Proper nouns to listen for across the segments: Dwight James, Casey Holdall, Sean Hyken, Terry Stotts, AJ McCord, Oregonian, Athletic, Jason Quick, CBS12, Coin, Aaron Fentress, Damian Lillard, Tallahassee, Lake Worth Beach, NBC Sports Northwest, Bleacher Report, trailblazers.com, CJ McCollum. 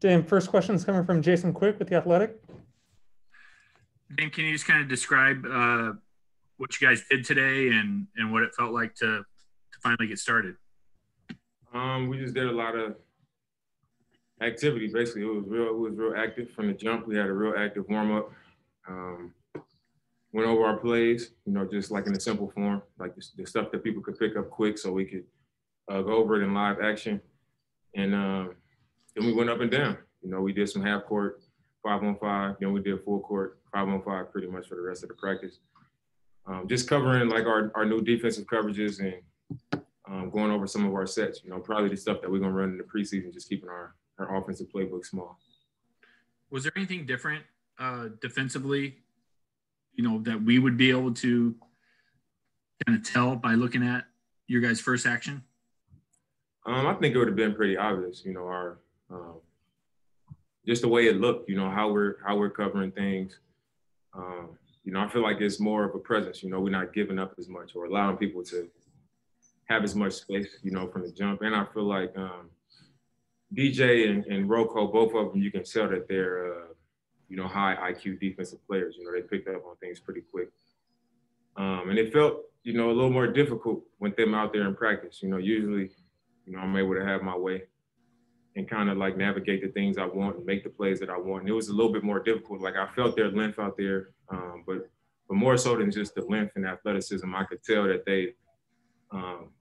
Dan, first question is coming from Jason Quick with The Athletic. Dan, can you just kind of describe what you guys did today and what it felt like to finally get started? We just did a lot of activities, basically. It was real active from the jump. We had a real active warm-up. Went over our plays, you know, just like in a simple form, like the stuff that people could pick up quick so we could go over it in live action. And then we went up and down. You know, we did some half court, 5-on-5, then we did full court, 5-on-5 pretty much for the rest of the practice. Just covering like our new defensive coverages and going over some of our sets, you know, probably the stuff that we're going to run in the preseason, just keeping our offensive playbook small. Was there anything different defensively, you know, that we would be able to kind of tell by looking at your guys' first action? I think it would have been pretty obvious, you know, our just the way it looked, you know, how we're covering things. You know, I feel like it's more of a presence. You know, we're not giving up as much or allowing people to have as much space, you know, from the jump. And I feel like DJ and Rocco, both of them, you can tell that they're, you know, high IQ defensive players. You know, they picked up on things pretty quick. And it felt, you know, a little more difficult with them out there in practice. You know, usually, you know, I'm able to have my way and kind of like navigate the things I want and make the plays that I want. And it was a little bit more difficult. Like I felt their length out there, but more so than just the length and athleticism, I could tell that they,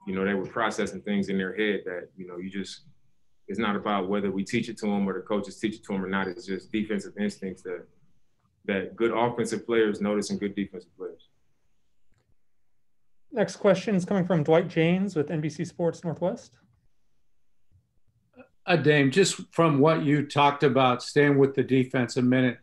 you know, they were processing things in their head that, you know, you just, it's not about whether we teach it to them or the coaches teach it to them or not. It's just defensive instincts that good offensive players notice in good defensive players. Next question is coming from Dwight James with NBC Sports Northwest. Dame, just from what you talked about, staying with the defense a minute,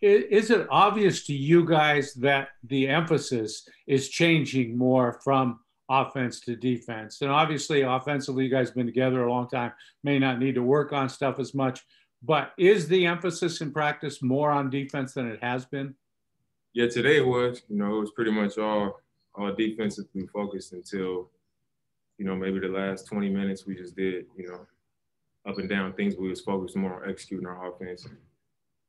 is it obvious to you guys that the emphasis is changing more from offense to defense? And obviously, offensively, you guys have been together a long time, may not need to work on stuff as much, but is the emphasis in practice more on defense than it has been? Yeah, today it was. You know, it was pretty much all defensively focused until, you know, maybe the last 20 minutes we just did, you know, up and down things. We was focused more on executing our offense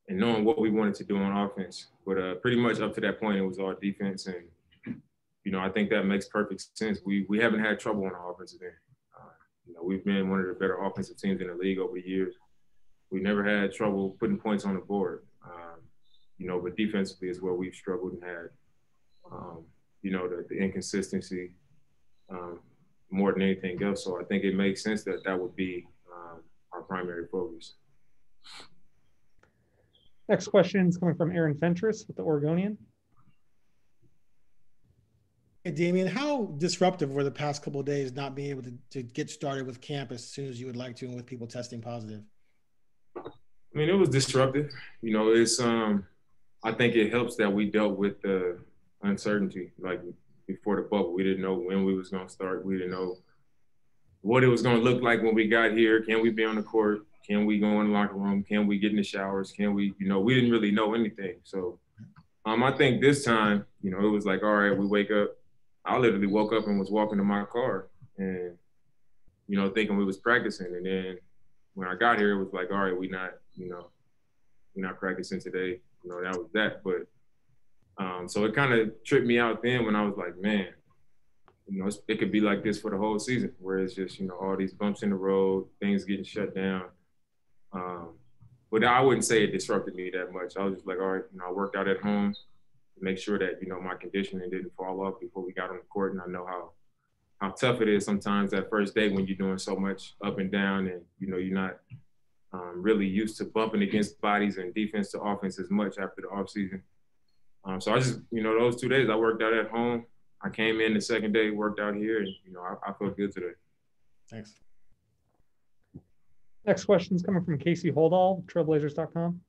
and knowing what we wanted to do on offense. But pretty much up to that point, it was all defense. And, you know, I think that makes perfect sense. We haven't had trouble on our offensive end. You know, we've been one of the better offensive teams in the league over the years. We never had trouble putting points on the board. You know, but defensively is where we've struggled and had, you know, the inconsistency more than anything else. So I think it makes sense that would be our primary focus. Next question is coming from Aaron Fentress with the Oregonian. Hey, Damian, how disruptive were the past couple of days not being able to get started with camp as soon as you would like to and with people testing positive? I mean, it was disruptive. You know, it's I think it helps that we dealt with the uncertainty. Like before the bubble, we didn't know when we was going to start. We didn't know what it was going to look like when we got here. Can we be on the court? Can we go in the locker room? Can we get in the showers? Can we, you know, we didn't really know anything. So I think this time, you know, it was like, all right, we wake up. I literally woke up and was walking to my car and, you know, thinking we was practicing. And then when I got here, it was like, all right, we're not practicing today. You know, that was that. But so it kind of tripped me out then when I was like, man, you know, it could be like this for the whole season where it's just, you know, all these bumps in the road, things getting shut down. But I wouldn't say it disrupted me that much. I was just like, all right, you know, I worked out at home to make sure that, you know, my conditioning didn't fall off before we got on the court. And I know how tough it is sometimes that first day when you're doing so much up and down and, you know, you're not really used to bumping against bodies and defense to offense as much after the offseason. So I just, you know, those 2 days I worked out at home. I came in the second day, worked out here, and, you know, I feel good today. Thanks. Next question is coming from Casey Holdall, trailblazers.com.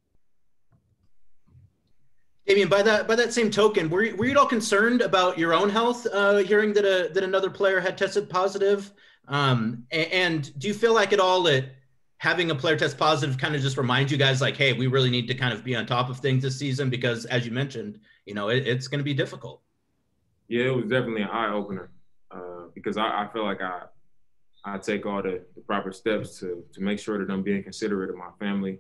Damian, by that same token, were you at all concerned about your own health, hearing that that another player had tested positive? And do you feel like at all that having a player test positive kind of just reminds you guys like, hey, we really need to kind of be on top of things this season because, as you mentioned, you know, it's going to be difficult? Yeah, it was definitely an eye-opener because I feel like I I take all the proper steps to make sure that I'm being considerate of my family,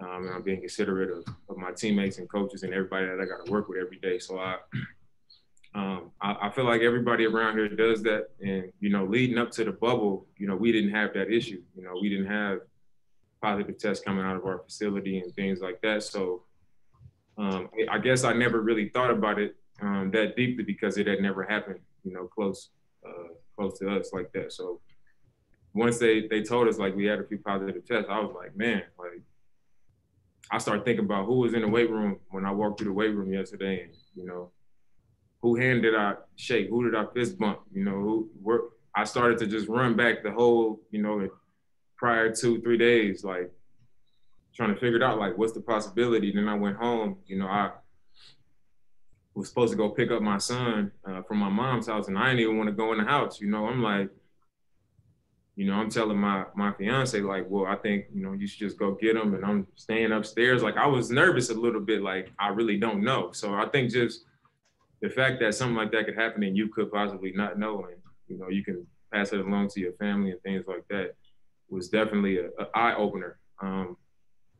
and I'm being considerate of my teammates and coaches and everybody that I got to work with every day. So I feel like everybody around here does that. And, you know, leading up to the bubble, you know, we didn't have that issue. You know, we didn't have positive tests coming out of our facility and things like that. So I guess I never really thought about it that deeply because it had never happened, you know, close to us like that. So once they told us, like, we had a few positive tests, I was like, man, like, I started thinking about who was in the weight room when I walked through the weight room yesterday and, you know, who hand did I shake? Who did I fist bump? You know, I started to just run back the whole, you know, prior 2-3 days, like trying to figure it out, like what's the possibility? Then I went home, you know, I was supposed to go pick up my son from my mom's house and I didn't even want to go in the house. You know, I'm like, you know, I'm telling my fiance, like, well, I think, you know, you should just go get him. And I'm staying upstairs. Like, I was nervous a little bit, like, I really don't know. So I think just the fact that something like that could happen and you could possibly not know, and you know, you can pass it along to your family and things like that, was definitely an eye-opener. And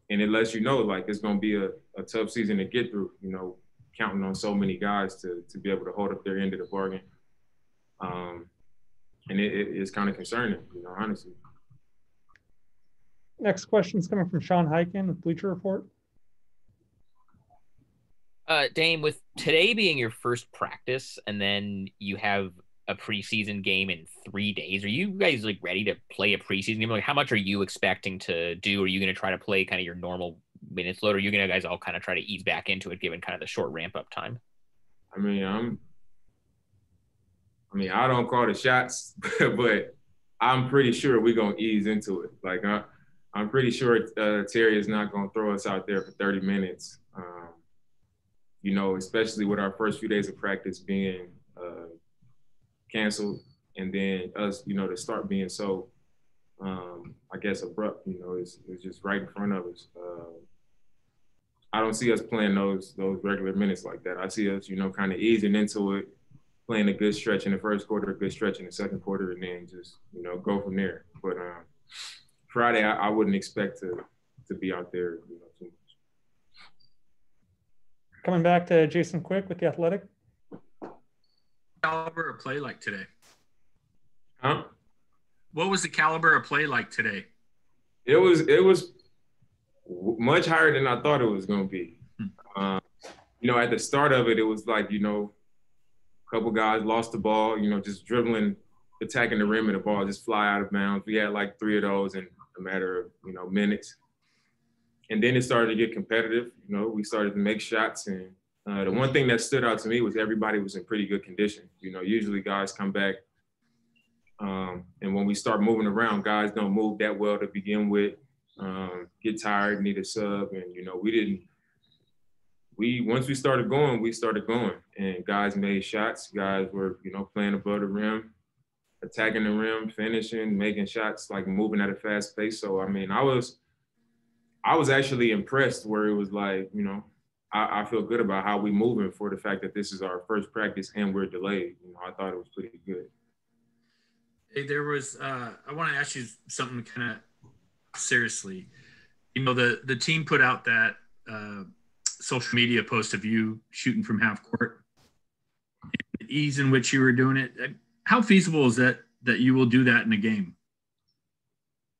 it lets you know, like, it's going to be a tough season to get through, you know, counting on so many guys to be able to hold up their end of the bargain. And it's kind of concerning, you know, honestly. Next question is coming from Sean Hyken with Bleacher Report. Dame, with today being your first practice and then you have a preseason game in 3 days, are you guys like ready to play a preseason game? Like, how much are you expecting to do? Are you going to try to play kind of your normal minutes load, or are you guys all kind of try to ease back into it given kind of the short ramp up time? I mean, I don't call the shots, but I'm pretty sure we're going to ease into it. Like, I'm pretty sure Terry is not going to throw us out there for 30 minutes. You know, especially with our first few days of practice being canceled and then us, you know, the start being so, I guess, abrupt, you know, it's just right in front of us. I don't see us playing those regular minutes like that. I see us, you know, kind of easing into it, playing a good stretch in the first quarter, a good stretch in the second quarter, and then just, you know, go from there. But Friday, I wouldn't expect to be out there, you know, too much. Coming back to Jason Quick with the Athletic. Caliber of play like today? Huh? What was the caliber of play like today? It was much higher than I thought it was going to be. You know, at the start of it, it was like, you know, a couple guys lost the ball, you know, just dribbling, attacking the rim, and the ball just fly out of bounds. We had like 3 of those in a matter of, you know, minutes. And then it started to get competitive. You know, we started to make shots. And the one thing that stood out to me was everybody was in pretty good condition. You know, usually guys come back. And when we start moving around, guys don't move that well to begin with, get tired, need a sub. And, you know, once we started going. And guys made shots. Guys were, you know, playing above the rim, attacking the rim, finishing, making shots, like moving at a fast pace. So, I mean, I was actually impressed where it was like, you know, I feel good about how we're moving for the fact that this is our first practice and we're delayed. You know, I thought it was pretty good. Hey, there was I want to ask you something kind of seriously. You know, the team put out that social media post of you shooting from half court, and the ease in which you were doing it. How feasible is that you will do that in a game?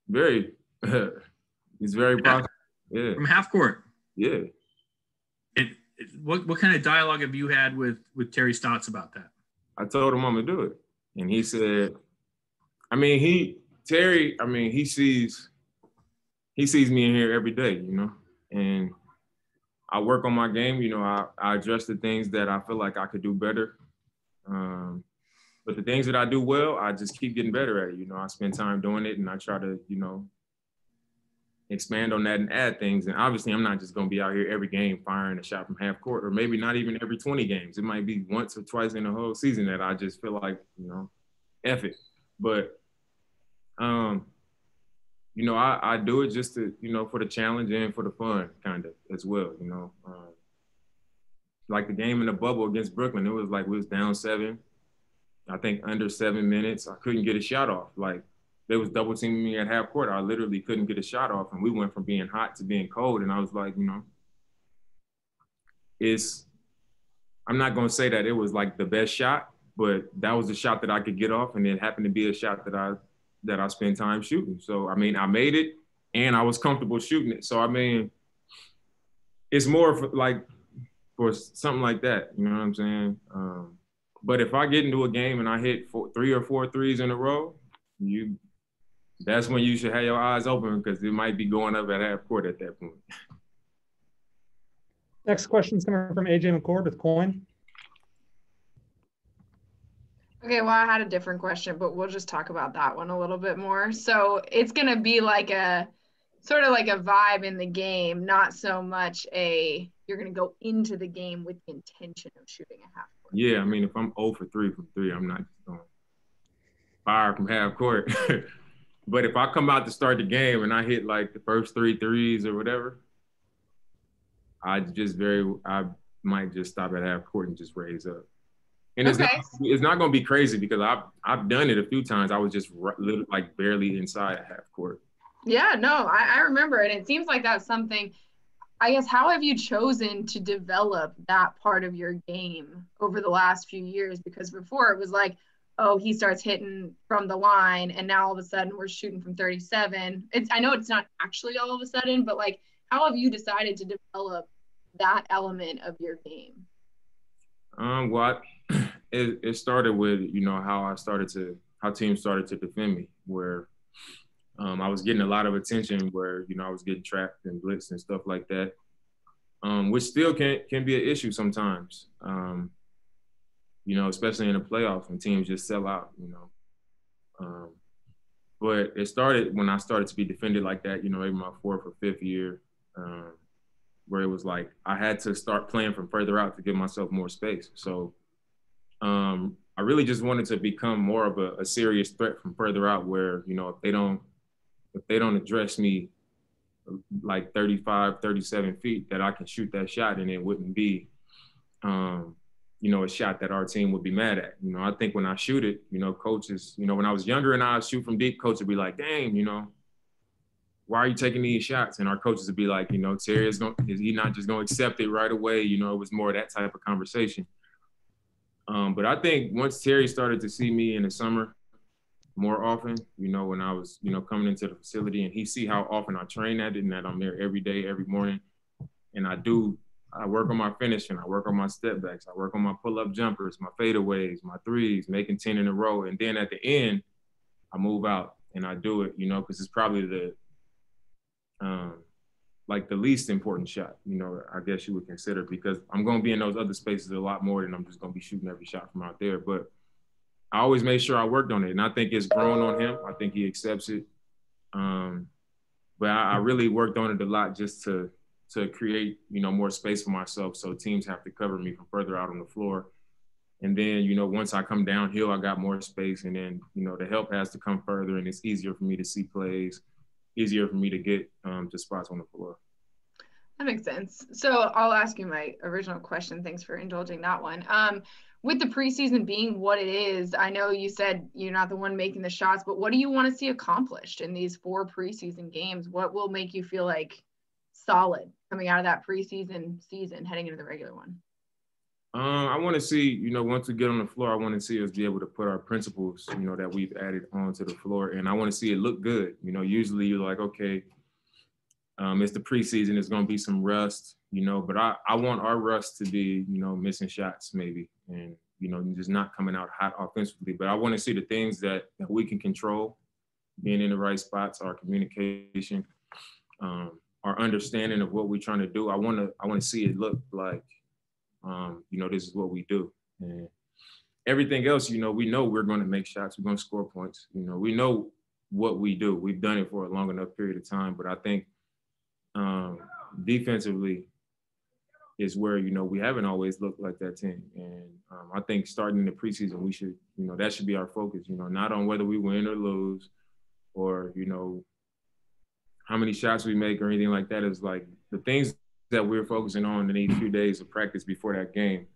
Very. It's very possible. Yeah. From half court. Yeah. What kind of dialogue have you had with Terry Stotts about that? I told him I'm gonna do it, and he said, he sees me in here every day, you know, and I work on my game. You know, I address the things that I feel like I could do better, but the things that I do well, I just keep getting better at it. You know, I spend time doing it, and I try to, you know, expand on that and add things. And obviously I'm not just going to be out here every game firing a shot from half court, or maybe not even every 20 games. It might be once or twice in the whole season that I just feel like, you know, F it. But, you know, I do it just to, you know, for the challenge and for the fun kind of as well, you know. Like the game in the bubble against Brooklyn, it was like we was down 7, I think under 7 minutes. I couldn't get a shot off. Like, they was double teaming me at half court. I literally couldn't get a shot off, and we went from being hot to being cold. And I was like, you know, I'm not going to say that it was like the best shot, but that was the shot that I could get off, and it happened to be a shot that I spent time shooting. So, I mean, I made it, and I was comfortable shooting it. So, I mean, it's more for, like, for something like that, you know what I'm saying? But if I get into a game and I hit three or four threes in a row, that's when you should have your eyes open, because it might be going up at half court at that point. Next question is coming from AJ McCord with Coin. Okay, well, I had a different question, but we'll just talk about that one a little bit more. So it's going to be like a sort of like a vibe in the game, not so much a you're going to go into the game with the intention of shooting a half court. Yeah, I mean, if I'm 0 for 3 from 3, I'm not just going to fire from half court. But if I come out to start the game and I hit like the first 3 threes or whatever, I might just stop at half court and just raise up. And it's not going to be crazy, because I've done it a few times. I was just like barely inside at half court. Yeah, no, I remember it. It seems like that's something, I guess, how have you chosen to develop that part of your game over the last few years? Because before it was like, oh, he starts hitting from the line, and now all of a sudden we're shooting from 37. I know it's not actually all of a sudden, but like, how have you decided to develop that element of your game? It started with, you know, how teams started to defend me, where I was getting a lot of attention, where, you know, I was getting trapped and blitzed and stuff like that, which still can be an issue sometimes, you know, especially in the playoffs when teams just sell out, you know. But it started when I started to be defended like that, you know, maybe my 4th or 5th year, where it was like I had to start playing from further out to give myself more space. So I really just wanted to become more of a serious threat from further out, where, you know, if they don't address me like 35, 37 feet, that I can shoot that shot, and it wouldn't be, you know, a shot that our team would be mad at. You know, I think when I shoot it, you know, coaches, you know, when I was younger and I shoot from deep, coaches would be like, dang, you know, why are you taking these shots? And our coaches would be like, you know, Terry, is he not just going to accept it right away? You know, it was more that type of conversation. But I think once Terry started to see me in the summer more often, you know, when I was, you know, coming into the facility, and he see how often I train at it, and that I'm there every day, every morning. And I work on my finishing, I work on my step backs, I work on my pull-up jumpers, my fadeaways, my threes, making 10 in a row. And then at the end, I move out and I do it, you know, because it's probably the least important shot, you know, I guess you would consider, because I'm going to be in those other spaces a lot more than I'm just going to be shooting every shot from out there. But I always made sure I worked on it, and I think it's grown on him. I think he accepts it. But I really worked on it a lot just to create, you know, more space for myself, so teams have to cover me from further out on the floor. And then, you know, once I come downhill, I got more space, and then, you know, the help has to come further, and it's easier for me to see plays, easier for me to get to spots on the floor. That makes sense. So I'll ask you my original question. Thanks for indulging that one. With the preseason being what it is, I know you said you're not the one making the shots, but what do you want to see accomplished in these 4 preseason games? What will make you feel like solid coming out of that preseason season heading into the regular one? I want to see, you know, once we get on the floor, I want to see us be able to put our principles, you know, that we've added onto the floor. And I want to see it look good. You know, usually you're like, okay, it's the preseason, it's going to be some rust, you know, but I want our rust to be, you know, missing shots maybe, and, you know, just not coming out hot offensively. But I want to see the things that we can control, being in the right spots, our communication, our understanding of what we're trying to do. I want to see it look like, you know, this is what we do. And everything else, you know, we know we're going to make shots, we're going to score points. You know, we know what we do. We've done it for a long enough period of time. But I think defensively is where, you know, we haven't always looked like that team. And I think starting in the preseason, we should, you know, that should be our focus, you know, not on whether we win or lose, or, you know, how many shots we make or anything like that. Is like the things that we're focusing on in these few days of practice before that game.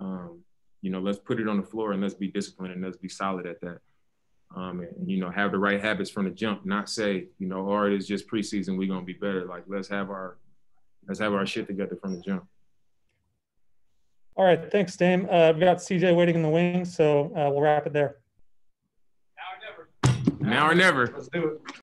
You know, let's put it on the floor, and let's be disciplined, and let's be solid at that. and have the right habits from the jump. Not say, all right, it's just preseason, we're gonna be better. Like, let's have our shit together from the jump. All right, thanks, Dame. I've got CJ waiting in the wings, so we'll wrap it there. Now or never. Now or never. Let's do it.